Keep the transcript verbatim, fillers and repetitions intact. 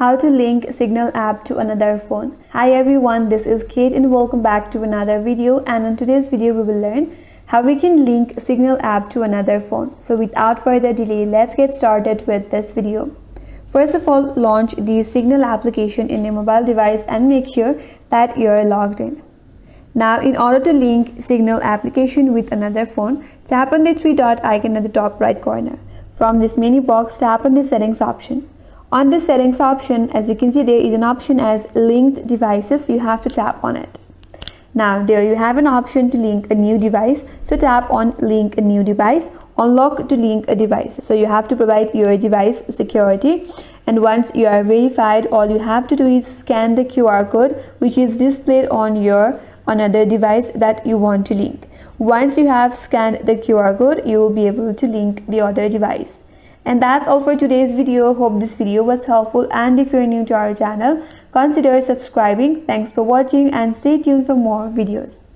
How to link Signal app to another phone. Hi everyone, this is Kate and welcome back to another video. And in today's video we will learn how we can link Signal app to another phone. So without further delay, let's get started with this video. First of all, launch the Signal application in your mobile device and make sure that you're logged in. Now, in order to link Signal application with another phone, tap on the three dot icon at the top right corner. From this menu box, tap on the settings option. On the settings option, as you can see, there is an option as linked devices. You have to tap on it. Now there you have an option to link a new device. So tap on link a new device, unlock to link a device. So you have to provide your device security. And once you are verified, all you have to do is scan the Q R code, which is displayed on your another device that you want to link. Once you have scanned the Q R code, you will be able to link the other device. And that's all for today's video. Hope this video was helpful, and if you're new to our channel, consider subscribing. Thanks for watching and stay tuned for more videos.